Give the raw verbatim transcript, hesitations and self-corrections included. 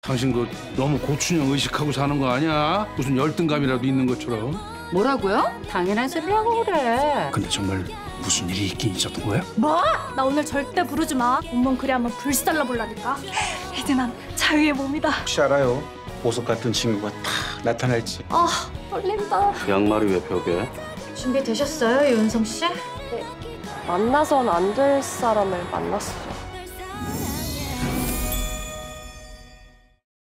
당신 그 너무 고추장 의식하고 사는 거 아니야? 무슨 열등감이라도 있는 것처럼. 뭐라고요? 당연한 소리를 하고 그래. 근데 정말 무슨 일이 있긴 있었던 거야? 뭐? 나 오늘 절대 부르지 마. 온몸 그래 한번 불살라 볼라니까. 이제 난 자유의 몸이다. 혹시 알아요? 보석 같은 친구가 탁 나타날지. 아, 떨린다. 양말이 왜 벽에? 준비되셨어요, 윤성 씨? 네, 만나선 안 될 사람을 만났어요.